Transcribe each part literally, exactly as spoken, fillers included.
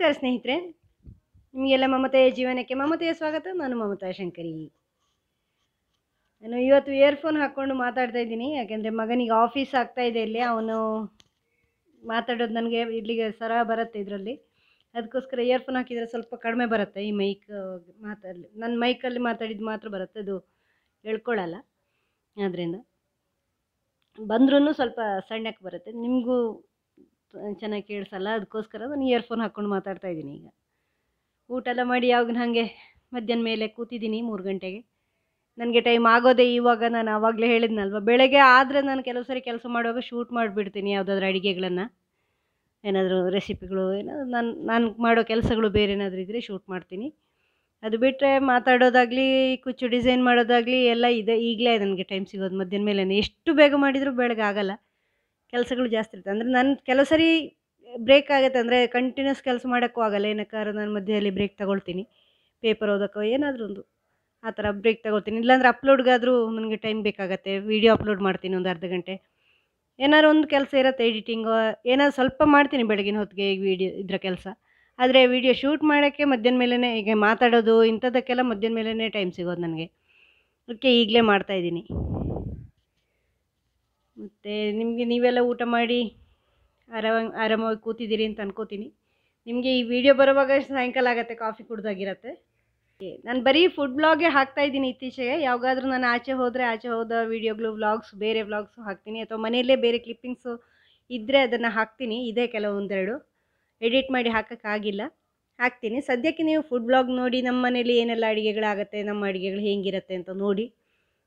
ನಮಸ್ಕಾರ ಸ್ನೇಹಿತರೆ, ನಿಮಗೆಲ್ಲ ಮಮತೆಯ ಜೀವನಕ್ಕೆ ಮಮತೆಯ ಸ್ವಾಗತ. ನಾನು ಮಮತಾ ಶಂಕರಿ. ನಾನು ಇವತ್ತು ಇಯರ್ಫೋನ್ ಹಾಕ್ಕೊಂಡು ಮಾತಾಡ್ತಾ ಇದ್ದೀನಿ, ಯಾಕೆಂದರೆ ಮಗನಿಗೆ ಆಫೀಸ್ ಆಗ್ತಾ ಇದೆ. ಇಲ್ಲಿ ಅವನು ಮಾತಾಡೋದು ನನಗೆ ಇಲ್ಲಿಗೆ ಸರ ಬರುತ್ತೆ ಇದರಲ್ಲಿ, ಅದಕ್ಕೋಸ್ಕರ ಇಯರ್ಫೋನ್ ಹಾಕಿದರೆ ಸ್ವಲ್ಪ ಕಡಿಮೆ ಬರುತ್ತೆ. ಈ ಮೈಕ್ ಮಾತಾಡಲಿ, ನನ್ನ ಮೈಕಲ್ಲಿ ಮಾತಾಡಿದ್ದು ಮಾತ್ರ ಬರುತ್ತೆ, ಅದು ಹೇಳ್ಕೊಳ್ಳಲ್ಲ. ಆದ್ದರಿಂದ ಬಂದ್ರೂ ಸ್ವಲ್ಪ ಸಣ್ಣಕ್ಕೆ ಬರುತ್ತೆ, ನಿಮಗೂ ಚೆನ್ನಾಗಿ ಕೇಳಿಸಲ್ಲ. ಅದಕ್ಕೋಸ್ಕರ ನಾನು ಇಯರ್ಫೋನ್ ಹಾಕ್ಕೊಂಡು ಮಾತಾಡ್ತಾ ಇದ್ದೀನಿ. ಈಗ ಊಟ ಎಲ್ಲ ಮಾಡಿ ಯಾವಾಗ ಹಾಗೆ ಮಧ್ಯಾಹ್ನ ಮೇಲೆ ಕೂತಿದ್ದೀನಿ ಮೂರು ಗಂಟೆಗೆ. ನನಗೆ ಟೈಮ್ ಆಗೋದೇ ಇವಾಗ, ನಾನು ಆವಾಗಲೇ ಹೇಳಿದ್ನಲ್ವ. ಬೆಳಗ್ಗೆ ಆದರೆ ನಾನು ಕೆಲವು ಸರಿ ಕೆಲಸ ಮಾಡುವಾಗ ಶೂಟ್ ಮಾಡಿಬಿಡ್ತೀನಿ ಯಾವುದಾದ್ರೂ ಅಡುಗೆಗಳನ್ನು, ಏನಾದರೂ ರೆಸಿಪಿಗಳು, ಏನಾದರೂ ನಾನು ನಾನು ಮಾಡೋ ಕೆಲಸಗಳು ಬೇರೆ ಏನಾದರೂ ಇದ್ದರೆ ಶೂಟ್ ಮಾಡ್ತೀನಿ. ಅದು ಬಿಟ್ಟರೆ ಮಾತಾಡೋದಾಗಲಿ, ಕುಚ್ಚು ಡಿಸೈನ್ ಮಾಡೋದಾಗಲಿ ಎಲ್ಲ ಇದೆ. ಈಗಲೇ ನನಗೆ ಟೈಮ್ ಸಿಗೋದು ಮಧ್ಯಾಹ್ನ ಮೇಲೆ. ಎಷ್ಟು ಬೇಗ ಮಾಡಿದರೂ ಬೆಳಗ್ಗೆ ಆಗೋಲ್ಲ, ಕೆಲಸಗಳು ಜಾಸ್ತಿ ಇರುತ್ತೆ. ಅಂದರೆ ನಾನು ಕೆಲವು ಸರಿ ಬ್ರೇಕ್ ಆಗುತ್ತೆ, ಅಂದರೆ ಕಂಟಿನ್ಯೂಸ್ ಕೆಲಸ ಮಾಡೋಕ್ಕೂ ಆಗೋಲ್ಲ. ಏನಕ್ಕಾದ್ರೂ ನಾನು ಮಧ್ಯದಲ್ಲಿ ಬ್ರೇಕ್ ತೊಗೊಳ್ತೀನಿ, ಪೇಪರ್ ಓದೋಕ್ಕೋ ಏನಾದರೂ ಒಂದು ಆ ಥರ ಬ್ರೇಕ್ ತೊಗೊಳ್ತೀನಿ. ಇಲ್ಲಾಂದರೆ ಅಪ್ಲೋಡ್ಗಾದರೂ ನನಗೆ ಟೈಮ್ ಬೇಕಾಗುತ್ತೆ. ವೀಡಿಯೋ ಅಪ್ಲೋಡ್ ಮಾಡ್ತೀನಿ ಒಂದು ಅರ್ಧ ಗಂಟೆ, ಏನಾದ್ರು ಒಂದು ಕೆಲಸ ಇರುತ್ತೆ, ಎಡಿಟಿಂಗು ಏನಾದ್ರು ಸ್ವಲ್ಪ ಮಾಡ್ತೀನಿ ಬೆಳಗಿನ ಹೊತ್ತಿಗೆ. ಈಗ ವೀಡಿಯೋ ಇದರ ಕೆಲಸ ಆದರೆ ವೀಡಿಯೋ ಶೂಟ್ ಮಾಡೋಕ್ಕೆ ಮಧ್ಯಾಹ್ನ ಮೇಲೇ, ಈಗ ಮಾತಾಡೋದು ಇಂಥದ್ದಕ್ಕೆಲ್ಲ ಮಧ್ಯಾಹ್ನ ಮೇಲೇ ಟೈಮ್ ಸಿಗೋದು ನನಗೆ. ಅದಕ್ಕೆ ಈಗಲೇ ಮಾಡ್ತಾಯಿದ್ದೀನಿ. ಮತ್ತು ನಿಮಗೆ ನೀವೆಲ್ಲ ಊಟ ಮಾಡಿ ಆರಾಮಾಗಿ ಆರಾಮಾಗಿ ಕೂತಿದ್ದೀರಿ ಅಂತ ಅನ್ಕೋತೀನಿ. ನಿಮಗೆ ಈ ವಿಡಿಯೋ ಬರುವಾಗ ಸಾಯಂಕಾಲ ಆಗುತ್ತೆ, ಕಾಫಿ ಕುಡ್ದಾಗಿರತ್ತೆ. ನಾನು ಬರೀ ಫುಡ್ ಬ್ಲಾಗೇ ಹಾಕ್ತಾಯಿದ್ದೀನಿ ಇತ್ತೀಚೆಗೆ. ಯಾವಾಗಾದ್ರೂ ನಾನು ಆಚೆ ಹೋದರೆ ಆಚೆ ಹೋದ ವೀಡಿಯೋಗಳು, ವ್ಲಾಗ್ಸ್, ಬೇರೆ ವ್ಲಾಗ್ಸು ಹಾಕ್ತೀನಿ, ಅಥವಾ ಮನೆಯಲ್ಲೇ ಬೇರೆ ಕ್ಲಿಪ್ಪಿಂಗ್ಸು ಇದ್ದರೆ ಅದನ್ನು ಹಾಕ್ತೀನಿ. ಇದೇ ಕೆಲವೊಂದೆರಡು ಎಡಿಟ್ ಮಾಡಿ ಹಾಕೋಕ್ಕಾಗಿಲ್ಲ, ಹಾಕ್ತೀನಿ. ಸದ್ಯಕ್ಕೆ ನೀವು ಫುಡ್ ಬ್ಲಾಗ್ ನೋಡಿ, ನಮ್ಮ ಮನೇಲಿ ಏನೆಲ್ಲ ಅಡುಗೆಗಳಾಗುತ್ತೆ, ನಮ್ಮ ಅಡುಗೆಗಳು ಹೇಗಿರುತ್ತೆ ಅಂತ ನೋಡಿ.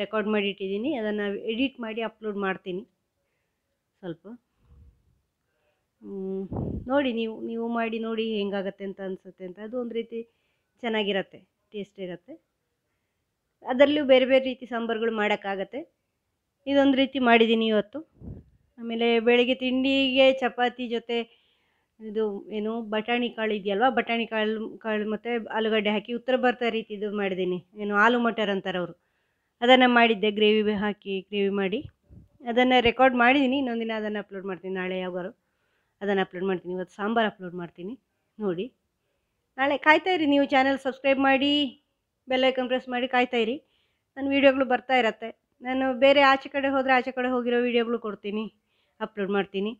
ರೆಕಾರ್ಡ್ ಮಾಡಿ ಇಟ್ಟಿದ್ದೀನಿ. ಅದನ್ನು ಎಡಿಟ್ ಮಾಡಿ ಅಪ್ಲೋಡ್ ಮಾಡ್ತೀನಿ. ಸ್ವಲ್ಪ ನೋಡಿ, ನೀವು ನೀವು ಮಾಡಿ ನೋಡಿ ಹೆಂಗಾಗತ್ತೆ ಅಂತ ಅನಿಸುತ್ತೆ ಅಂತ. ಅದು ಒಂದು ರೀತಿ ಚೆನ್ನಾಗಿರತ್ತೆ, ಟೇಸ್ಟ್ ಇರುತ್ತೆ. ಅದರಲ್ಲೂ ಬೇರೆ ಬೇರೆ ರೀತಿ ಸಾಂಬಾರುಗಳು ಮಾಡೋಕ್ಕಾಗತ್ತೆ. ಇದೊಂದು ರೀತಿ ಮಾಡಿದ್ದೀನಿ ಇವತ್ತು. ಆಮೇಲೆ ಬೆಳಗ್ಗೆ ತಿಂಡಿಗೆ ಚಪಾತಿ ಜೊತೆ ಇದು ಏನು ಬಟಾಣಿ ಕಾಳು ಇದೆಯಲ್ವ, ಬಟಾಣಿ ಕಾಳು ಕಾಳು ಮತ್ತು ಆಲೂಗಡ್ಡೆ ಹಾಕಿ ಉತ್ತರ ಭಾರತ ರೀತಿ ಇದು ಮಾಡಿದ್ದೀನಿ. ಏನು ಆಲೂ ಮಟರ್ ಅಂತಾರೆ ಅವರು, ಅದನ್ನು ಮಾಡಿದ್ದೆ. ಗ್ರೇವಿ ಹಾಕಿ ಗ್ರೇವಿ ಮಾಡಿ ಅದನ್ನು ರೆಕಾರ್ಡ್ ಮಾಡಿದ್ದೀನಿ. ಇನ್ನೊಂದು ದಿನ ಅದನ್ನು ಅಪ್ಲೋಡ್ ಮಾಡ್ತೀನಿ, ನಾಳೆ ಯಾವಾಗಾರು ಅದನ್ನು ಅಪ್ಲೋಡ್ ಮಾಡ್ತೀನಿ. ಇವತ್ತು ಸಾಂಬಾರು ಅಪ್ಲೋಡ್ ಮಾಡ್ತೀನಿ ನೋಡಿ. ನಾಳೆ ಕಾಯ್ತಾಯಿರಿ, ನೀವು ಚಾನಲ್ ಸಬ್ಸ್ಕ್ರೈಬ್ ಮಾಡಿ ಬೆಲ್ ಐಕಾನ್ ಪ್ರೆಸ್ ಮಾಡಿ ಕಾಯ್ತಾಯಿರಿ. ನನ್ನ ವೀಡಿಯೋಗಳು ಬರ್ತಾ ಇರುತ್ತೆ. ನಾನು ಬೇರೆ ಆಚೆ ಕಡೆ ಹೋದರೆ ಆಚೆ ಕಡೆ ಹೋಗಿರೋ ವೀಡಿಯೋಗಳು ಕೊಡ್ತೀನಿ, ಅಪ್ಲೋಡ್ ಮಾಡ್ತೀನಿ.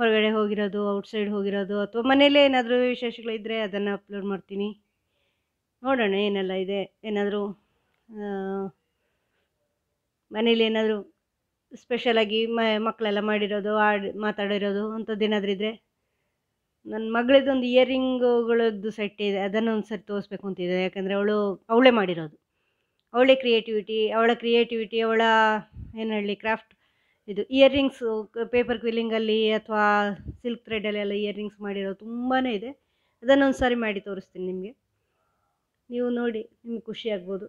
ಹೊರಗಡೆ ಹೋಗಿರೋದು, ಔಟ್ಸೈಡ್ ಹೋಗಿರೋದು, ಅಥವಾ ಮನೇಲೇ ಏನಾದರೂ ವಿಶೇಷಗಳಿದ್ದರೆ ಅದನ್ನು ಅಪ್ಲೋಡ್ ಮಾಡ್ತೀನಿ. ನೋಡೋಣ ಏನೆಲ್ಲ ಇದೆ. ಏನಾದರೂ ಮನೇಲಿ ಏನಾದರೂ ಸ್ಪೆಷಲಾಗಿ ಮ ಮಕ್ಕಳೆಲ್ಲ ಮಾಡಿರೋದು, ಆಡ್ ಮಾತಾಡಿರೋದು ಅಂಥದ್ದು ಏನಾದರೂ ಇದ್ದರೆ. ನನ್ನ ಮಗಳದ್ದೊಂದು ಇಯರಿಂಗುಗಳದ್ದು ಸೆಟ್ ಇದೆ, ಅದನ್ನು ಒಂದು ಸರಿ ತೋರಿಸ್ಬೇಕು ಅಂತಿದೆ. ಯಾಕಂದರೆ ಅವಳು ಅವಳೇ ಮಾಡಿರೋದು, ಅವಳೇ ಕ್ರಿಯೇಟಿವಿಟಿ, ಅವಳ ಕ್ರಿಯೇಟಿವಿಟಿ ಅವಳ ಏನು ಹೇಳಿ ಕ್ರಾಫ್ಟ್. ಇದು ಇಯರಿಂಗ್ಸು ಪೇಪರ್ ಕ್ವಿಲ್ಲಿಂಗಲ್ಲಿ ಅಥವಾ ಸಿಲ್ಕ್ ಥ್ರೆಡಲ್ಲೆಲ್ಲ ಇಯರಿಂಗ್ಸ್ ಮಾಡಿರೋದು ತುಂಬಾ ಇದೆ. ಅದನ್ನೊಂದು ಸಾರಿ ಮಾಡಿ ತೋರಿಸ್ತೀನಿ ನಿಮಗೆ, ನೀವು ನೋಡಿ, ನಿಮ್ಗೆ ಖುಷಿ ಆಗ್ಬೋದು.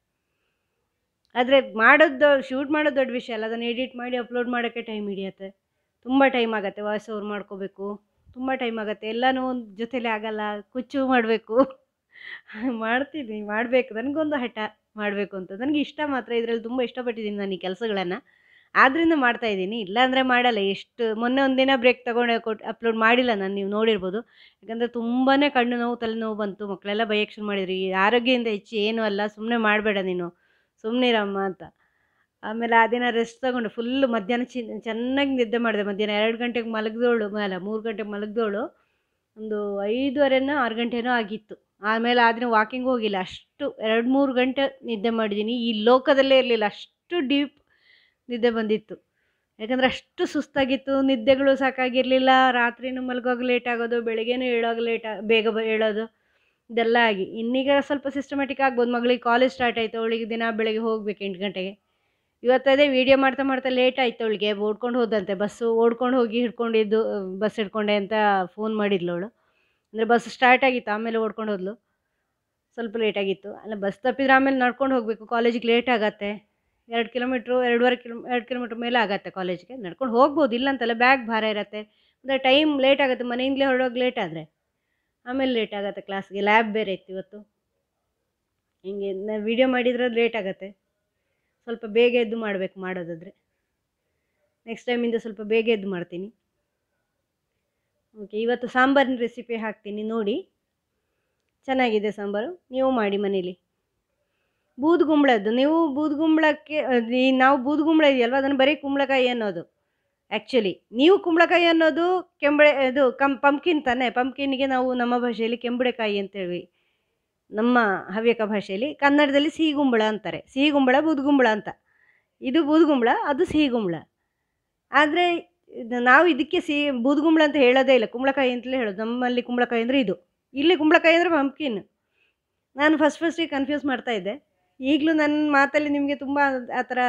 ಆದರೆ ಮಾಡೋದು, ಶೂಟ್ ಮಾಡೋದು ದೊಡ್ಡ ವಿಷಯ ಅಲ್ಲ, ಅದನ್ನು ಎಡಿಟ್ ಮಾಡಿ ಅಪ್ಲೋಡ್ ಮಾಡೋಕ್ಕೆ ಟೈಮ್ ಹಿಡಿಯುತ್ತೆ, ತುಂಬ ಟೈಮ್ ಆಗುತ್ತೆ. ವಾಯ್ಸ್ ಓವರ್ ಮಾಡ್ಕೋಬೇಕು, ತುಂಬ ಟೈಮ್ ಆಗುತ್ತೆ, ಎಲ್ಲನೂ ಒಂದು ಜೊತೆಲೇ ಆಗೋಲ್ಲ, ಕುಚ್ಚು ಮಾಡಬೇಕು. ಮಾಡ್ತೀನಿ, ಮಾಡಬೇಕು, ನನಗೊಂದು ಹಠ ಮಾಡಬೇಕು ಅಂತ. ನನಗೆ ಇಷ್ಟ ಮಾತ್ರ, ಇದರಲ್ಲಿ ತುಂಬ ಇಷ್ಟಪಟ್ಟಿದ್ದೀನಿ ನಾನು ಈ ಕೆಲಸಗಳನ್ನು, ಆದ್ದರಿಂದ ಮಾಡ್ತಾಯಿದ್ದೀನಿ. ಇಲ್ಲಾಂದರೆ ಮಾಡಲ್ಲ. ಎಷ್ಟು ಮೊನ್ನೆ ಒಂದು ದಿನ ಬ್ರೇಕ್ ತೊಗೊಂಡು ಕೊಟ್ಟು ಅಪ್ಲೋಡ್ ಮಾಡಿಲ್ಲ ನಾನು, ನೀವು ನೋಡಿರ್ಬೋದು. ಯಾಕಂದರೆ ತುಂಬಾ ಕಣ್ಣು ನೋವು, ತಲೆನೋವು ಬಂತು. ಮಕ್ಕಳೆಲ್ಲ ಬಯಕ್ಷನ್ ಮಾಡಿದ್ರು, ಈ ಆರೋಗ್ಯದಿಂದ ಹೆಚ್ಚು ಏನೂ ಅಲ್ಲ, ಸುಮ್ಮನೆ ಮಾಡಬೇಡ ನೀನು, ಸುಮ್ಮನಿರಮ್ಮ ಅಂತ. ಆಮೇಲೆ ಆ ದಿನ ರೆಸ್ಟ್ ತೊಗೊಂಡು ಫುಲ್ ಮಧ್ಯಾಹ್ನ ಚಿ ಚೆನ್ನಾಗಿ ನಿದ್ದೆ ಮಾಡಿದೆ. ಮಧ್ಯಾಹ್ನ ಎರಡು ಗಂಟೆಗೆ ಮಲಗಿದೋಳು, ಅಲ್ಲ ಮೂರು ಗಂಟೆಗೆ ಮಲಗಿದೋಳು, ಒಂದು ಐದುವರೆನೋ ಆರು ಗಂಟೆನೋ ಆಗಿತ್ತು. ಆಮೇಲೆ ಆ ದಿನ ವಾಕಿಂಗ್ ಹೋಗಿಲ್ಲ, ಅಷ್ಟು ಎರಡು ಮೂರು ಗಂಟೆ ನಿದ್ದೆ ಮಾಡಿದ್ದೀನಿ. ಈ ಲೋಕದಲ್ಲೇ ಇರಲಿಲ್ಲ, ಅಷ್ಟು ಡೀಪ್ ನಿದ್ದೆ ಬಂದಿತ್ತು. ಯಾಕಂದರೆ ಅಷ್ಟು ಸುಸ್ತಾಗಿತ್ತು, ನಿದ್ದೆಗಳು ಸಾಕಾಗಿರಲಿಲ್ಲ. ರಾತ್ರಿನೂ ಮಲಗೋಗಿ ಲೇಟ್ ಆಗೋದು, ಬೆಳಗ್ಗೆನೂ ಹೇಳೋಗಿ ಲೇಟ್ ಬೇಗ ಹೇಳೋದು, ಇದೆಲ್ಲ ಆಗಿ ಇನ್ನೀಗ ಸ್ವಲ್ಪ ಸಿಸ್ಟಮೆಟಿಕ್ ಆಗ್ಬೋದು. ಮಗಳಿಗೆ ಕಾಲೇಜ್ ಸ್ಟಾರ್ಟ್ ಆಯಿತು, ಅವಳಿಗೆ ದಿನ ಬೆಳಗ್ಗೆ ಹೋಗ್ಬೇಕು ಎಂಟು ಗಂಟೆಗೆ. ಇವತ್ತದೇ ವೀಡಿಯೋ ಮಾಡ್ತಾ ಮಾಡ್ತಾ ಲೇಟ್ ಆಯಿತು, ಅವಳಿಗೆ ಓಡ್ಕೊಂಡು ಹೋದಂತೆ ಬಸ್ಸು, ಓಡ್ಕೊಂಡು ಹೋಗಿ ಹಿಡ್ಕೊಂಡಿದ್ದು ಬಸ್ ಹಿಡ್ಕೊಂಡೆ ಅಂತ ಫೋನ್ ಮಾಡಿದ್ಲು ಅವಳು. ಅಂದರೆ ಬಸ್ ಸ್ಟಾರ್ಟ್ ಆಗಿತ್ತು, ಆಮೇಲೆ ಓಡ್ಕೊಂಡು ಹೋದ್ಲು, ಸ್ವಲ್ಪ ಲೇಟಾಗಿತ್ತು. ಅಲ್ಲ ಬಸ್ ತಪ್ಪಿದ್ರೆ ಆಮೇಲೆ ನಡ್ಕೊಂಡು ಹೋಗಬೇಕು, ಕಾಲೇಜಿಗೆ ಲೇಟ್ ಆಗತ್ತೆ. ಎರಡು ಕಿಲೋಮೀಟ್ರು ಎರಡೂವರೆ ಕಿಲೋ ಎರಡು ಕಿಲೋಮೀಟ್ರ್ ಮೇಲೆ ಆಗತ್ತೆ ಕಾಲೇಜಿಗೆ. ನಡ್ಕೊಂಡು ಹೋಗ್ಬೋದು, ಇಲ್ಲ ಅಂತಲ್ಲ, ಬ್ಯಾಗ್ ಭಾರ ಇರತ್ತೆ, ಅಂದರೆ ಟೈಮ್ ಲೇಟ್ ಆಗುತ್ತೆ. ಮನೆಯಿಂದಲೇ ಹೊರಡೋಗಿ ಲೇಟ್ ಆದರೆ ಆಮೇಲೆ ಲೇಟ್ ಆಗುತ್ತೆ ಕ್ಲಾಸ್ಗೆ. ಲ್ಯಾಬ್ ಬೇರೆ ಇತ್ತು ಇವತ್ತು, ಹಿಂಗೆ ವೀಡಿಯೋ ಮಾಡಿದ್ರೆ ಲೇಟ್ ಆಗುತ್ತೆ. ಸ್ವಲ್ಪ ಬೇಗ ಎದ್ದು ಮಾಡಬೇಕು, ಮಾಡೋದಾದರೆ ನೆಕ್ಸ್ಟ್ ಟೈಮಿಂದ ಸ್ವಲ್ಪ ಬೇಗ ಎದ್ದು ಮಾಡ್ತೀನಿ. ಓಕೆ, ಇವತ್ತು ಸಾಂಬಾರಿನ ರೆಸಿಪಿ ಹಾಕ್ತೀನಿ ನೋಡಿ, ಚೆನ್ನಾಗಿದೆ ಸಾಂಬಾರು, ನೀವು ಮಾಡಿ ಮನೇಲಿ. ಬೂದುಗುಂಬಳದ್ದು, ನೀವು ಬೂದುಗುಂಬಳಕ್ಕೆ ನಾವು ಬೂದುಗುಂಬಳ ಇದೆಯಲ್ವ, ಅದನ್ನು ಬರೀ ಕುಂಬಳಕಾಯಿ ಅನ್ನೋದು. ಆ್ಯಕ್ಚುಲಿ ನೀವು ಕುಂಬಳಕಾಯಿ ಅನ್ನೋದು ಕೆಂಬಳೆ, ಇದು ಕಂ ಪಂಪ್ಕಿನ್ ತಾನೆ. ಪಂಪ್ಕಿನ್ಗೆ ನಾವು ನಮ್ಮ ಭಾಷೆಯಲ್ಲಿ ಕೆಂಬಳೆಕಾಯಿ ಅಂತೇಳಿ, ನಮ್ಮ ಹವ್ಯಕ ಭಾಷೆಯಲ್ಲಿ. ಕನ್ನಡದಲ್ಲಿ ಸಿಹಿಗುಂಬಳ ಅಂತಾರೆ, ಸಿಹಿಗುಂಬಳ ಬೂದುಗುಂಬಳ ಅಂತ. ಇದು ಬೂದುಗುಂಬಳ, ಅದು ಸಿಹಿಗುಂಬಳ. ಆದರೆ ನಾವು ಇದಕ್ಕೆ ಸಿಹಿ ಬೂದುಗುಂಬಳ ಅಂತ ಹೇಳೋದೇ ಇಲ್ಲ, ಕುಂಬಳಕಾಯಿ ಅಂತಲೇ ಹೇಳೋದು. ನಮ್ಮಲ್ಲಿ ಕುಂಬಳಕಾಯಿ ಅಂದರೆ ಇದು, ಇಲ್ಲಿ ಕುಂಬಳಕಾಯಿ ಅಂದರೆ ಪಂಪ್ಕಿನ್. ನಾನು ಫಸ್ಟ್ ಫಸ್ಟಿಗೆ ಕನ್ಫ್ಯೂಸ್ ಮಾಡ್ತಾಯಿದ್ದೆ, ಈಗಲೂ ನನ್ನ ಮಾತಲ್ಲಿ ನಿಮಗೆ ತುಂಬ ಆ ಥರ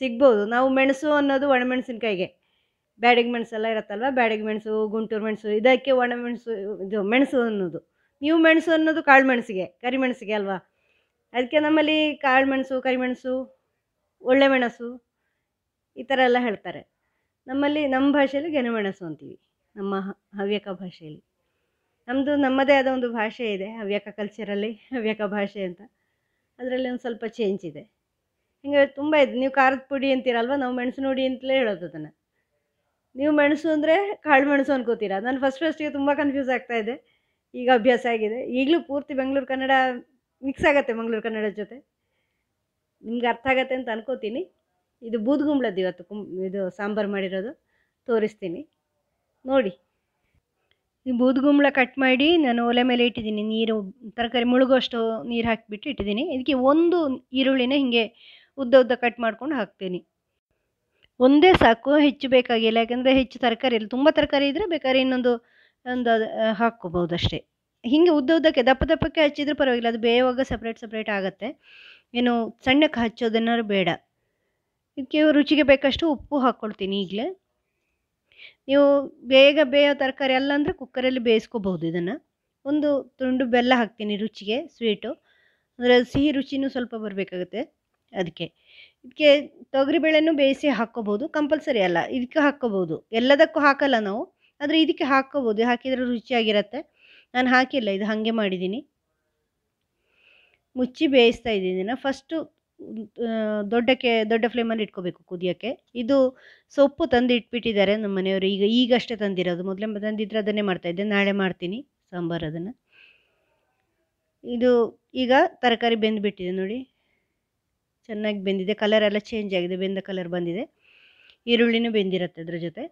ಸಿಗ್ಬೋದು. ನಾವು ಮೆಣಸು ಅನ್ನೋದು ಒಣಮೆಣಸಿನ್ಕಾಯಿಗೆ, ಬ್ಯಾಡಿಗೆ ಮೆಣಸೆಲ್ಲ ಇರುತ್ತಲ್ವ, ಬ್ಯಾಡಿಗೆ ಮೆಣಸು, ಗುಂಟೂರು ಮೆಣಸು, ಇದಕ್ಕೆ ಒಣಮೆಣಸು ಇದು ಮೆಣಸು ಅನ್ನೋದು. ನೀವು ಮೆಣಸು ಅನ್ನೋದು ಕಾಳು ಮೆಣಸಿಗೆ, ಕರಿಮೆಣಸಿಗೆ ಅಲ್ವಾ. ಅದಕ್ಕೆ ನಮ್ಮಲ್ಲಿ ಕಾಳು ಮೆಣಸು, ಕರಿಮೆಣಸು, ಒಳ್ಳೆ ಮೆಣಸು ಈ ಥರ ಎಲ್ಲ ಹೇಳ್ತಾರೆ. ನಮ್ಮಲ್ಲಿ ನಮ್ಮ ಭಾಷೆಯಲ್ಲಿ ಗೆಣಮೆಣಸು ಅಂತೀವಿ, ನಮ್ಮ ಹವ್ಯಕ ಭಾಷೆಯಲ್ಲಿ. ನಮ್ಮದು ನಮ್ಮದೇ ಆದ ಒಂದು ಭಾಷೆ ಇದೆ ಹವ್ಯಕ ಕಲ್ಚರಲ್ಲಿ, ಹವ್ಯಕ ಭಾಷೆ ಅಂತ. ಅದರಲ್ಲಿ ಒಂದು ಸ್ವಲ್ಪ ಚೇಂಜ್ ಇದೆ. ಹಿಂಗೆ ತುಂಬ ಇದೆ. ನೀವು ಖಾರದ ಪುಡಿ ಅಂತೀರಲ್ವ, ನಾವು ಮೆಣಸು ನೋಡಿ ಅಂತಲೇ ಹೇಳೋದು ಅದನ್ನು. ನೀವು ಮೆಣಸು ಅಂದರೆ ಕಾಳು ಮೆಣಸು ಅನ್ಕೋತೀರಾ. ನಾನು ಫಸ್ಟ್ ಫಸ್ಟಿಗೆ ತುಂಬ ಕನ್ಫ್ಯೂಸ್ ಆಗ್ತಾಯಿದೆ, ಈಗ ಅಭ್ಯಾಸ ಆಗಿದೆ. ಈಗಲೂ ಪೂರ್ತಿ ಬೆಂಗಳೂರು ಕನ್ನಡ ಮಿಕ್ಸ್ ಆಗುತ್ತೆ ಮಂಗಳೂರು ಕನ್ನಡ ಜೊತೆ, ನಿಮ್ಗೆ ಅರ್ಥ ಆಗತ್ತೆ ಅಂತ ಅನ್ಕೋತೀನಿ. ಇದು ಬೂದುಗುಂಬಳದ್ದು ಇವತ್ತು ಕುಂ ಇದು ಸಾಂಬಾರು ಮಾಡಿರೋದು, ತೋರಿಸ್ತೀನಿ ನೋಡಿ. ಈ ಬೂದುಗುಂಬಳ ಕಟ್ ಮಾಡಿ ನಾನು ಒಲೆ ಮೇಲೆ ಇಟ್ಟಿದ್ದೀನಿ, ನೀರು ತರಕಾರಿ ಮುಳುಗೋಷ್ಟು ನೀರು ಹಾಕಿಬಿಟ್ಟು ಇಟ್ಟಿದ್ದೀನಿ. ಇದಕ್ಕೆ ಒಂದು ಈರುಳ್ಳಿನ ಹೀಗೆ ಉದ್ದ ಉದ್ದ ಕಟ್ ಮಾಡ್ಕೊಂಡು ಹಾಕ್ತೀನಿ. ಒಂದೇ ಸಾಕು, ಹೆಚ್ಚು ಬೇಕಾಗಿಲ್ಲ. ಯಾಕೆಂದರೆ ಹೆಚ್ಚು ತರಕಾರಿ ಇಲ್ಲ, ತುಂಬ ತರಕಾರಿ ಇದ್ದರೆ ಬೇಕಾದ್ರೆ ಇನ್ನೊಂದು ಒಂದು ಹಾಕ್ಕೋಬೋದು ಅಷ್ಟೇ. ಹೀಗೆ ಉದ್ದ ಉದ್ದಕ್ಕೆ ದಪ್ಪ ದಪ್ಪಕ್ಕೆ ಹಚ್ಚಿದ್ರೆ ಪರವಾಗಿಲ್ಲ, ಅದು ಬೇಯುವಾಗ ಸಪ್ರೇಟ್ ಸಪ್ರೇಟ್ ಆಗುತ್ತೆ. ಏನು ಸಣ್ಣಕ್ಕೆ ಹಚ್ಚೋದೇನಾದ್ರು ಬೇಡ. ಇದಕ್ಕೆ ರುಚಿಗೆ ಬೇಕಷ್ಟು ಉಪ್ಪು ಹಾಕ್ಕೊಳ್ತೀನಿ ಈಗಲೇ. ನೀವು ಬೇಗ ಬೇಯೋ ತರಕಾರಿ ಅಲ್ಲ ಅಂದರೆ ಕುಕ್ಕರಲ್ಲಿ ಬೇಯಿಸ್ಕೋಬಹುದು ಇದನ್ನು. ಒಂದು ತುಂಡು ಬೆಲ್ಲ ಹಾಕ್ತೀನಿ ರುಚಿಗೆ, ಸ್ವೀಟು ಅಂದರೆ ಸಿಹಿ ರುಚಿನೂ ಸ್ವಲ್ಪ ಬರಬೇಕಾಗುತ್ತೆ ಅದಕ್ಕೆ. ಇದಕ್ಕೆ ತೊಗರಿಬೇಳೆನೂ ಬೇಯಿಸಿ ಹಾಕ್ಕೋಬೋದು, ಕಂಪಲ್ಸರಿ ಅಲ್ಲ, ಇದಕ್ಕೆ ಹಾಕ್ಕೋಬೋದು. ಎಲ್ಲದಕ್ಕೂ ಹಾಕಲ್ಲ ನಾವು, ಆದರೆ ಇದಕ್ಕೆ ಹಾಕ್ಕೋಬೋದು, ಹಾಕಿದರೆ ರುಚಿಯಾಗಿರುತ್ತೆ. ನಾನು ಹಾಕಿಲ್ಲ, ಇದು ಹಾಗೆ ಮಾಡಿದ್ದೀನಿ. ಮುಚ್ಚಿ ಬೇಯಿಸ್ತಾ ಇದ್ದೀನಿ ನಾನು. ಫಸ್ಟು ದೊಡ್ಡಕ್ಕೆ ದೊಡ್ಡ ಫ್ಲೇಮಲ್ಲಿ ಇಟ್ಕೋಬೇಕು ಕುದಿಯೋಕ್ಕೆ. ಇದು ಸೊಪ್ಪು ತಂದು ಇಟ್ಬಿಟ್ಟಿದ್ದಾರೆ ನಮ್ಮ ಮನೆಯವರು, ಈಗ ಈಗಷ್ಟೇ ತಂದಿರೋದು. ಮೊದಲೇ ತಂದಿದ್ರೆ ಅದನ್ನೇ ಮಾಡ್ತಾಯಿದ್ದೆ, ನಾಳೆ ಮಾಡ್ತೀನಿ ಸಾಂಬಾರು ಅದನ್ನು. ಇದು ಈಗ ತರಕಾರಿ ಬೆಂದುಬಿಟ್ಟಿದೆ ನೋಡಿ, ಚೆನ್ನಾಗಿ ಬೆಂದಿದೆ, ಕಲರೆಲ್ಲ ಚೇಂಜ್ ಆಗಿದೆ, ಬೆಂದ ಕಲರ್ ಬಂದಿದೆ. ಈರುಳ್ಳಿನೂ ಬೆಂದಿರುತ್ತೆ ಅದ್ರ ಜೊತೆ,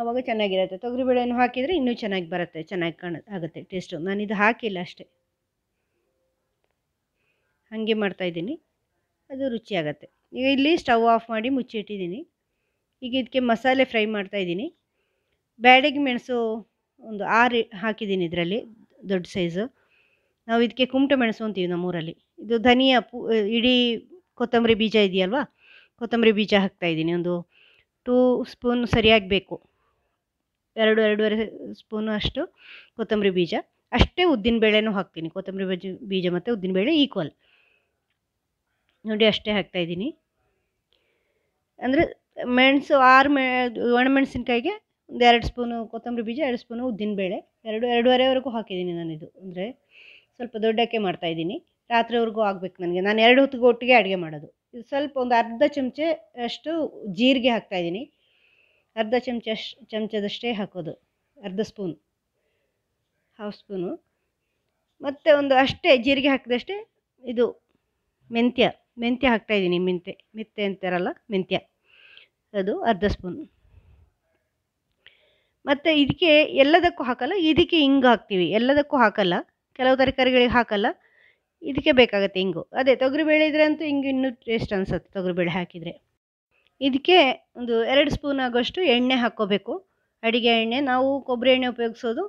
ಆವಾಗ ಚೆನ್ನಾಗಿರುತ್ತೆ. ತೊಗರಿಬೇಳೆಯನ್ನು ಹಾಕಿದರೆ ಇನ್ನೂ ಚೆನ್ನಾಗಿ ಬರುತ್ತೆ, ಚೆನ್ನಾಗಿ ಕಾಣ ಆಗುತ್ತೆ ಟೇಸ್ಟು. ನಾನಿದು ಹಾಕಿಲ್ಲ ಅಷ್ಟೇ, ಹಾಗೆ ಮಾಡ್ತಾಯಿದ್ದೀನಿ, ಅದು ರುಚಿಯಾಗತ್ತೆ. ಈಗ ಇಲ್ಲಿ ಸ್ಟವ್ ಆಫ್ ಮಾಡಿ ಮುಚ್ಚಿಟ್ಟಿದ್ದೀನಿ. ಈಗ ಇದಕ್ಕೆ ಮಸಾಲೆ ಫ್ರೈ ಮಾಡ್ತಾಯಿದ್ದೀನಿ. ಬ್ಯಾಡಗಿ ಮೆಣಸು ಒಂದು ಆರು ಹಾಕಿದ್ದೀನಿ ಇದರಲ್ಲಿ, ದೊಡ್ಡ ಸೈಜು. ನಾವು ಇದಕ್ಕೆ ಕುಮಟೆ ಮೆಣಸು ಅಂತೀವಿ ನಮ್ಮೂರಲ್ಲಿ. ಇದು ಧನಿಯಾ ಪು ಇಡೀ ಕೊತ್ತಂಬರಿ ಬೀಜ ಇದೆಯಲ್ವ, ಕೊತ್ತಂಬರಿ ಬೀಜ ಹಾಕ್ತಾಯಿದ್ದೀನಿ. ಒಂದು ಟೂ ಸ್ಪೂನ್ ಸರಿಯಾಗಿ ಬೇಕು, ಎರಡು ಎರಡೂವರೆ ಸ್ಪೂನು ಅಷ್ಟು ಕೊತ್ತಂಬರಿ ಬೀಜ, ಅಷ್ಟೇ ಉದ್ದಿನಬೇಳೆನೂ ಹಾಕ್ತೀನಿ. ಕೊತ್ತಂಬರಿ ಬೀಜ ಬೀಜ ಮತ್ತು ಉದ್ದಿನಬೇಳೆ ಈಕ್ವಲ್ ನೋಡಿ, ಅಷ್ಟೇ ಹಾಕ್ತಾಯಿದ್ದೀನಿ. ಅಂದರೆ ಮೆಣಸು ಆರು ಮೆ ಒಣಮೆಣಸಿನ್ಕಾಯಿಗೆ ಒಂದು ಎರಡು ಸ್ಪೂನು ಕೊತ್ತಂಬರಿ ಬೀಜ, ಎರಡು ಸ್ಪೂನು ಉದ್ದಿನಬೇಳೆ, ಎರಡು ಎರಡೂವರೆವರೆಗೂ ಹಾಕಿದ್ದೀನಿ ನಾನಿದು. ಅಂದರೆ ಸ್ವಲ್ಪ ದೊಡ್ಡಕ್ಕೆ ಮಾಡ್ತಾಯಿದ್ದೀನಿ, ರಾತ್ರಿವರೆಗೂ ಆಗಬೇಕು ನನಗೆ. ನಾನು ಎರಡು ಹೊತ್ತಿಗೆ ಒಟ್ಟಿಗೆ ಅಡುಗೆ ಮಾಡೋದು. ಇದು ಸ್ವಲ್ಪ ಒಂದು ಅರ್ಧ ಚಮಚೆ ಅಷ್ಟು ಜೀರಿಗೆ ಹಾಕ್ತಾಯಿದ್ದೀನಿ, ಅರ್ಧ ಚಮಚ ಚಮಚದಷ್ಟೇ ಹಾಕೋದು, ಅರ್ಧ ಸ್ಪೂನ್, ಹಾಫ್ ಸ್ಪೂನು. ಮತ್ತು ಒಂದು ಅಷ್ಟೇ ಜೀರಿಗೆ ಹಾಕಿದಷ್ಟೇ ಇದು ಮೆಂತ್ಯ ಮೆಂತ್ಯ ಹಾಕ್ತಾಯಿದ್ದೀನಿ. ಮೆಂತ್ಯ ಮೆಂತ್ಯ ಅಂತಾರಲ್ಲ, ಮೆಂತ್ಯ, ಅದು ಅರ್ಧ ಸ್ಪೂನ್. ಮತ್ತು ಇದಕ್ಕೆ ಎಲ್ಲದಕ್ಕೂ ಹಾಕಲ್ಲ, ಇದಕ್ಕೆ ಹಿಂಗೆ ಹಾಕ್ತೀವಿ, ಎಲ್ಲದಕ್ಕೂ ಹಾಕಲ್ಲ, ಕೆಲವು ತರಕಾರಿಗಳಿಗೆ ಹಾಕಲ್ಲ, ಇದಕ್ಕೆ ಬೇಕಾಗುತ್ತೆ ಹಿಂಗು. ಅದೇ ತೊಗರಿಬೇಳೆ ಇದ್ರೆ ಅಂತೂ ಹಿಂಗೆ ಇನ್ನೂ ಟೇಸ್ಟ್ ಅನಿಸುತ್ತೆ ತೊಗರಿಬೇಳೆ ಹಾಕಿದರೆ. ಇದಕ್ಕೆ ಒಂದು ಎರಡು ಸ್ಪೂನ್ ಆಗೋಷ್ಟು ಎಣ್ಣೆ ಹಾಕ್ಕೋಬೇಕು, ಅಡುಗೆ ಎಣ್ಣೆ. ನಾವು ಕೊಬ್ಬರಿ ಎಣ್ಣೆ ಉಪಯೋಗಿಸೋದು,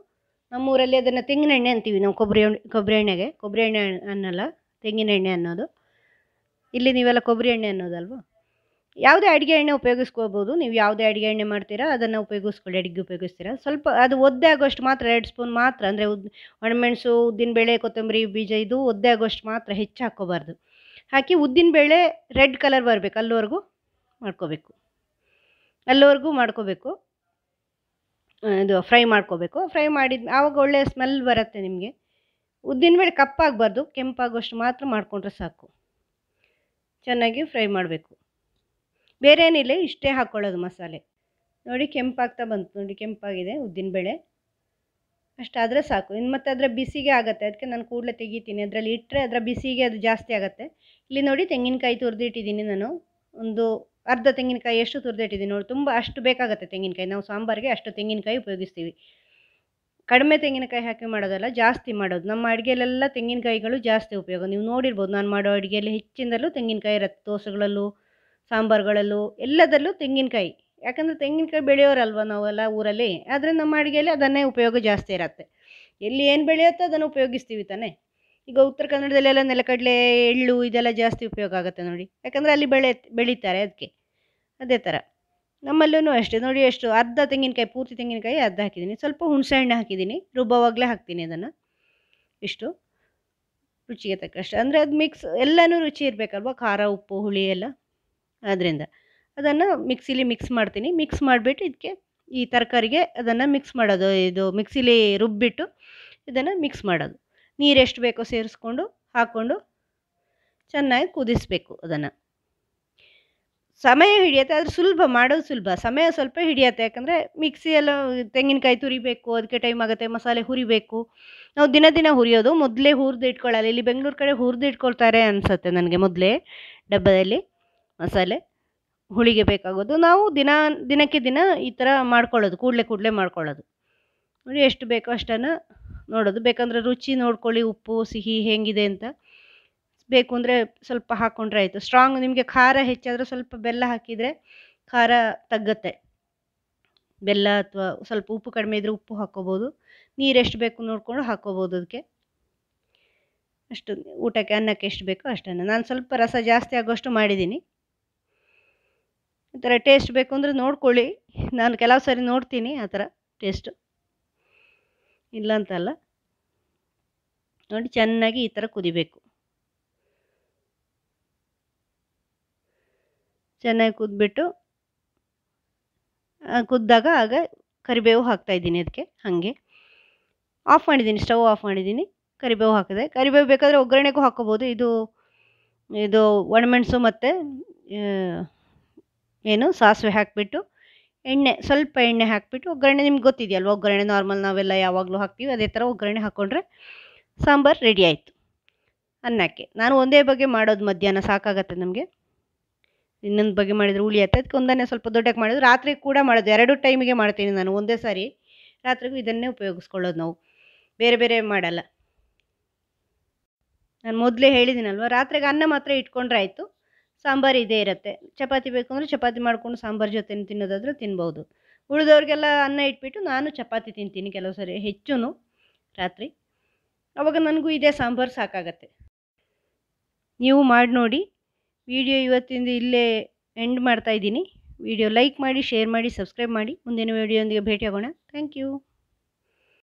ನಮ್ಮೂರಲ್ಲಿ ಅದನ್ನು ತೆಂಗಿನ ಎಣ್ಣೆ ಅಂತೀವಿ ನಾವು ಕೊಬ್ಬರಿ ಕೊಬ್ಬರಿ ಎಣ್ಣೆಗೆ, ಕೊಬ್ಬರಿ ಎಣ್ಣೆ ಅನ್ನಲ್ಲ, ತೆಂಗಿನ ಎಣ್ಣೆ ಅನ್ನೋದು. ಇಲ್ಲಿ ನೀವೆಲ್ಲ ಕೊಬ್ಬರಿ ಎಣ್ಣೆ ಅನ್ನೋದಲ್ವ. ಯಾವುದೇ ಅಡುಗೆ ಎಣ್ಣೆ ಉಪಯೋಗಿಸ್ಕೋಬೋದು, ನೀವು ಯಾವುದೇ ಅಡುಗೆ ಎಣ್ಣೆ ಮಾಡ್ತೀರಾ ಅದನ್ನು ಉಪಯೋಗಿಸ್ಕೊಳ್ಳಿ, ಅಡುಗೆ ಉಪಯೋಗಿಸ್ತೀರಾ. ಸ್ವಲ್ಪ ಅದು ಒದ್ದೆ ಆಗೋಷ್ಟು ಮಾತ್ರ, ಎರಡು ಸ್ಪೂನ್ ಮಾತ್ರ, ಅಂದರೆ ಉದ್ ಒಣಮೆಣಸು, ಉದ್ದಿನಬೇಳೆ, ಕೊತ್ತಂಬರಿ ಬೀಜ ಇದು ಒದ್ದೆ ಆಗೋಷ್ಟು ಮಾತ್ರ, ಹೆಚ್ಚು ಹಾಕ್ಕೋಬಾರ್ದು. ಹಾಕಿ ಉದ್ದಿನಬೇಳೆ ರೆಡ್ ಕಲರ್ ಬರಬೇಕು, ಅಲ್ಲಿವರೆಗೂ ಮಾಡ್ಕೋಬೇಕು, ಅಲ್ಲಿವರೆಗೂ ಮಾಡ್ಕೋಬೇಕು, ಇದು ಫ್ರೈ ಮಾಡ್ಕೋಬೇಕು. ಫ್ರೈ ಮಾಡಿದ ಆವಾಗ ಒಳ್ಳೆಯ ಸ್ಮೆಲ್ ಬರುತ್ತೆ ನಿಮಗೆ. ಉದ್ದಿನಬೇಳೆ ಕಪ್ಪಾಗಬಾರ್ದು, ಕೆಂಪಾಗೋಷ್ಟು ಮಾತ್ರ ಮಾಡಿಕೊಂಡ್ರೆ ಸಾಕು. ಚೆನ್ನಾಗಿ ಫ್ರೈ ಮಾಡಬೇಕು, ಬೇರೆ ಏನಿಲ್ಲ, ಇಷ್ಟೇ ಹಾಕ್ಕೊಳ್ಳೋದು ಮಸಾಲೆ. ನೋಡಿ ಕೆಂಪಾಗ್ತಾ ಬಂತು, ನೋಡಿ ಕೆಂಪಾಗಿದೆ ಉದ್ದಿನಬೇಳೆ. ಅಷ್ಟಾದರೆ ಸಾಕು. ಇನ್ನು ಮತ್ತು ಅದರ ಬಿಸಿಗೆ ಆಗುತ್ತೆ, ಅದಕ್ಕೆ ನಾನು ಕೂಡಲೇ ತೆಗಿತೀನಿ. ಅದರಲ್ಲಿ ಇಟ್ಟರೆ ಅದರ ಬಿಸಿಗೆ ಅದು ಜಾಸ್ತಿ ಆಗುತ್ತೆ. ಇಲ್ಲಿ ನೋಡಿ ತೆಂಗಿನಕಾಯಿ ತುರಿದಿಟ್ಟಿದ್ದೀನಿ ನಾನು, ಒಂದು ಅರ್ಧ ತೆಂಗಿನಕಾಯಿ ಎಷ್ಟು ತುರಿದಿಟ್ಟಿದ್ದೀನಿ ನೋಡಿ, ತುಂಬ ಅಷ್ಟು ಬೇಕಾಗುತ್ತೆ ತೆಂಗಿನಕಾಯಿ. ನಾವು ಸಾಂಬಾರಿಗೆ ಅಷ್ಟು ತೆಂಗಿನಕಾಯಿ ಉಪಯೋಗಿಸ್ತೀವಿ. ಕಡಿಮೆ ತೆಂಗಿನಕಾಯಿ ಹಾಕಿ ಮಾಡೋದಲ್ಲ, ಜಾಸ್ತಿ ಮಾಡೋದು. ನಮ್ಮ ಅಡುಗೆಯಲ್ಲೆಲ್ಲ ತೆಂಗಿನಕಾಯಿಗಳು ಜಾಸ್ತಿ ಉಪಯೋಗ. ನೀವು ನೋಡಿರ್ಬೋದು ನಾನು ಮಾಡೋ ಅಡುಗೆಯಲ್ಲಿ ಹೆಚ್ಚಿನದಲ್ಲೂ ತೆಂಗಿನಕಾಯಿ ಇರುತ್ತೆ, ದೋಸೆಗಳಲ್ಲೂ ಸಾಂಬಾರುಗಳಲ್ಲೂ ಎಲ್ಲದಲ್ಲೂ ತೆಂಗಿನಕಾಯಿ. ಯಾಕಂದರೆ ತೆಂಗಿನಕಾಯಿ ಬೆಳೆಯೋರಲ್ವ ನಾವೆಲ್ಲ ಊರಲ್ಲಿ, ಆದರೆ ನಮ್ಮ ಅಡುಗೆಯಲ್ಲಿ ಅದನ್ನೇ ಉಪಯೋಗ ಜಾಸ್ತಿ ಇರುತ್ತೆ. ಎಲ್ಲಿ ಏನು ಬೆಳೆಯುತ್ತೋ ಅದನ್ನು ಉಪಯೋಗಿಸ್ತೀವಿ ತಾನೇ. ಈಗ ಉತ್ತರ ಕನ್ನಡದಲ್ಲೆಲ್ಲ ನೆಲಕಡಲೆ, ಎಳ್ಳು ಇದೆಲ್ಲ ಜಾಸ್ತಿ ಉಪಯೋಗ ಆಗುತ್ತೆ ನೋಡಿ, ಯಾಕಂದರೆ ಅಲ್ಲಿ ಬೆಳೆ ಬೆಳೀತಾರೆ. ಅದಕ್ಕೆ ಅದೇ ಥರ ನಮ್ಮಲ್ಲೂ ಅಷ್ಟೇ ನೋಡಿ, ಎಷ್ಟು ಅರ್ಧ ತೆಂಗಿನಕಾಯಿ, ಪೂರ್ತಿ ತೆಂಗಿನಕಾಯಿ ಅರ್ಧ ಹಾಕಿದ್ದೀನಿ. ಸ್ವಲ್ಪ ಹುಣಸೆಹಣ್ಣು ಹಾಕಿದ್ದೀನಿ, ರುಬ್ಬವಾಗಲೇ ಹಾಕ್ತೀನಿ ಅದನ್ನು. ಇಷ್ಟು ರುಚಿಗೆ ತಕ್ಕಷ್ಟು, ಅಂದರೆ ಅದು ಮಿಕ್ಸ್ ಎಲ್ಲನೂ ರುಚಿ ಇರಬೇಕಲ್ವ, ಖಾರ ಉಪ್ಪು ಹುಳಿ ಎಲ್ಲ. ಆದ್ದರಿಂದ ಅದನ್ನು ಮಿಕ್ಸಿಲಿ ಮಿಕ್ಸ್ ಮಾಡ್ತೀನಿ. ಮಿಕ್ಸ್ ಮಾಡಿಬಿಟ್ಟು ಇದಕ್ಕೆ ಈ ತರಕಾರಿಗೆ ಅದನ್ನು ಮಿಕ್ಸ್ ಮಾಡೋದು, ಇದು ಮಿಕ್ಸಿಲಿ ರುಬ್ಬಿಟ್ಟು ಇದನ್ನು ಮಿಕ್ಸ್ ಮಾಡೋದು. ನೀರು ಎಷ್ಟು ಬೇಕೋ ಸೇರಿಸ್ಕೊಂಡು ಹಾಕ್ಕೊಂಡು ಚೆನ್ನಾಗಿ ಕುದಿಸಬೇಕು ಅದನ್ನು. ಸಮಯ ಹಿಡಿಯುತ್ತೆ, ಆದರೆ ಸುಲಭ, ಮಾಡೋದು ಸುಲಭ, ಸಮಯ ಸ್ವಲ್ಪ ಹಿಡಿಯುತ್ತೆ. ಯಾಕಂದರೆ ಮಿಕ್ಸಿಯೆಲ್ಲ ತೆಂಗಿನಕಾಯಿ ತುರಿಬೇಕು, ಅದಕ್ಕೆ ಟೈಮ್ ಆಗುತ್ತೆ. ಮಸಾಲೆ ಹುರಿಬೇಕು, ನಾವು ದಿನ ದಿನ ಹುರಿಯೋದು, ಮೊದಲೇ ಹುರಿದು ಇಟ್ಕೊಳ್ಳಲ್ಲ. ಇಲ್ಲಿ ಬೆಂಗಳೂರು ಕಡೆ ಹುರಿದು ಇಟ್ಕೊಳ್ತಾರೆ ಅನಿಸುತ್ತೆ ನನಗೆ, ಮೊದಲೇ ಡಬ್ಬದಲ್ಲಿ ಮಸಾಲೆ ಹುಳಿಗೆ ಬೇಕಾಗೋದು. ನಾವು ದಿನ ದಿನಕ್ಕೆ ದಿನ ಈ ಥರ ಮಾಡ್ಕೊಳ್ಳೋದು, ಕೂಡಲೇ ಕೂಡಲೇ ಮಾಡ್ಕೊಳ್ಳೋದು. ನೋಡಿ ಎಷ್ಟು ಬೇಕೋ ಅಷ್ಟನ್ನು ನೋಡೋದು, ಬೇಕಂದರೆ ರುಚಿ ನೋಡ್ಕೊಳ್ಳಿ, ಉಪ್ಪು ಸಿಹಿ ಹೇಗಿದೆ ಅಂತ. ಬೇಕು ಅಂದರೆ ಸ್ವಲ್ಪ ಹಾಕ್ಕೊಂಡ್ರೆ ಆಯಿತು. ಸ್ಟ್ರಾಂಗ್ ನಿಮಗೆ ಖಾರ ಹೆಚ್ಚಾದರೆ ಸ್ವಲ್ಪ ಬೆಲ್ಲ ಹಾಕಿದರೆ ಖಾರ ತಗ್ಗುತ್ತೆ, ಬೆಲ್ಲ. ಅಥವಾ ಸ್ವಲ್ಪ ಉಪ್ಪು ಕಡಿಮೆ ಇದ್ದರೆ ಉಪ್ಪು ಹಾಕ್ಕೋಬೋದು. ನೀರು ಎಷ್ಟು ಬೇಕು ನೋಡಿಕೊಂಡು ಹಾಕ್ಕೋಬೋದು ಅದಕ್ಕೆ. ಅಷ್ಟು ಊಟಕ್ಕೆ, ಅನ್ನಕ್ಕೆ ಎಷ್ಟು ಬೇಕೋ ಅಷ್ಟನ್ನು. ನಾನು ಸ್ವಲ್ಪ ರಸ ಜಾಸ್ತಿ ಆಗೋಷ್ಟು ಮಾಡಿದ್ದೀನಿ. ಈ ಥರ ಟೇಸ್ಟ್ ಬೇಕು ಅಂದರೆ ನೋಡ್ಕೊಳ್ಳಿ, ನಾನು ಕೆಲವು ಸಾರಿ ನೋಡ್ತೀನಿ ಆ ಥರ ಟೇಸ್ಟು, ಇಲ್ಲ ಅಂತಲ್ಲ. ನೋಡಿ ಚೆನ್ನಾಗಿ ಈ ಥರ ಕುದಿಬೇಕು, ಚೆನ್ನಾಗಿ ಕುದ್ಬಿಟ್ಟು ಕುದ್ದಾಗ ಆಗ ಕರಿಬೇವು ಹಾಕ್ತಾಯಿದ್ದೀನಿ ಅದಕ್ಕೆ. ಹಾಗೆ ಆಫ್ ಮಾಡಿದ್ದೀನಿ, ಸ್ಟವ್ ಆಫ್ ಮಾಡಿದ್ದೀನಿ. ಕರಿಬೇವು ಹಾಕಿದೆ. ಕರಿಬೇವು ಬೇಕಾದರೆ ಒಗ್ಗರಣೆಗೂ ಹಾಕ್ಕೋಬೋದು. ಇದು ಇದು ಒಣಮೆಣಸು ಮತ್ತು ಏನು ಸಾಸಿವೆ ಹಾಕಿಬಿಟ್ಟು, ಎಣ್ಣೆ ಸ್ವಲ್ಪ ಎಣ್ಣೆ ಹಾಕಿಬಿಟ್ಟು, ಒಗ್ಗರಣೆ ನಿಮ್ಗೆ ಗೊತ್ತಿದೆಯಲ್ವ, ಒಗ್ಗರಣೆ ನಾರ್ಮಲ್ ನಾವೆಲ್ಲ ಯಾವಾಗಲೂ ಹಾಕ್ತೀವಿ ಅದೇ ಥರ ಒಗ್ಗರಣೆ ಹಾಕ್ಕೊಂಡ್ರೆ ಸಾಂಬಾರು ರೆಡಿ ಆಯಿತು ಅನ್ನಕ್ಕೆ. ನಾನು ಒಂದೇ ಬಗ್ಗೆ ಮಾಡೋದು, ಮಧ್ಯಾಹ್ನ ಸಾಕಾಗತ್ತೆ ನಮಗೆ. ಇನ್ನೊಂದು ಬಗ್ಗೆ ಮಾಡಿದರೆ ಉಳಿಯತ್ತೆ, ಅದಕ್ಕೆ ಒಂದನ್ನೇ ಸ್ವಲ್ಪ ದೊಡ್ಡಕ್ಕೆ ಮಾಡೋದು. ರಾತ್ರಿ ಕೂಡ ಮಾಡೋದು, ಎರಡು ಟೈಮಿಗೆ ಮಾಡ್ತೀನಿ ನಾನು ಒಂದೇ ಸಾರಿ. ರಾತ್ರಿಗೂ ಇದನ್ನೇ ಉಪಯೋಗಿಸ್ಕೊಳ್ಳೋದು ನಾವು, ಬೇರೆ ಬೇರೆ ಮಾಡಲ್ಲ. ನಾನು ಮೊದಲೇ ಹೇಳಿದ್ದೀನಲ್ವ, ರಾತ್ರಿಗೆ ಅನ್ನ ಮಾತ್ರ ಇಟ್ಕೊಂಡ್ರೆ ಆಯಿತು, ಸಾಂಬಾರು ಇದೇ ಇರುತ್ತೆ. ಚಪಾತಿ ಬೇಕು ಅಂದರೆ ಚಪಾತಿ ಮಾಡಿಕೊಂಡು ಸಾಂಬಾರು ಜೊತೆ ತಿನ್ನೋದಾದರೂ ತಿನ್ಬೋದು. ಉಳಿದವ್ರಿಗೆಲ್ಲ ಅನ್ನ ಇಟ್ಬಿಟ್ಟು ನಾನು ಚಪಾತಿ ತಿಂತೀನಿ ಕೆಲವು ಸರಿ, ಹೆಚ್ಚು ರಾತ್ರಿ. ಆವಾಗ ನನಗೂ ಇದೇ ಸಾಂಬಾರು ಸಾಕಾಗತ್ತೆ. ನೀವು ಮಾಡಿ ನೋಡಿ. ವಿಡಿಯೋ ಇವತ್ತಿಂದ ಇಲ್ಲೇ ಎಂಡ್ ಮಾಡ್ತಾಯಿದ್ದೀನಿ. ವಿಡಿಯೋ ಲೈಕ್ ಮಾಡಿ, ಶೇರ್ ಮಾಡಿ, ಸಬ್ಸ್ಕ್ರೈಬ್ ಮಾಡಿ. ಮುಂದಿನ ವಿಡಿಯೋದೊಂದಿಗೆ ಭೇಟಿಯಾಗೋಣ. Thank you.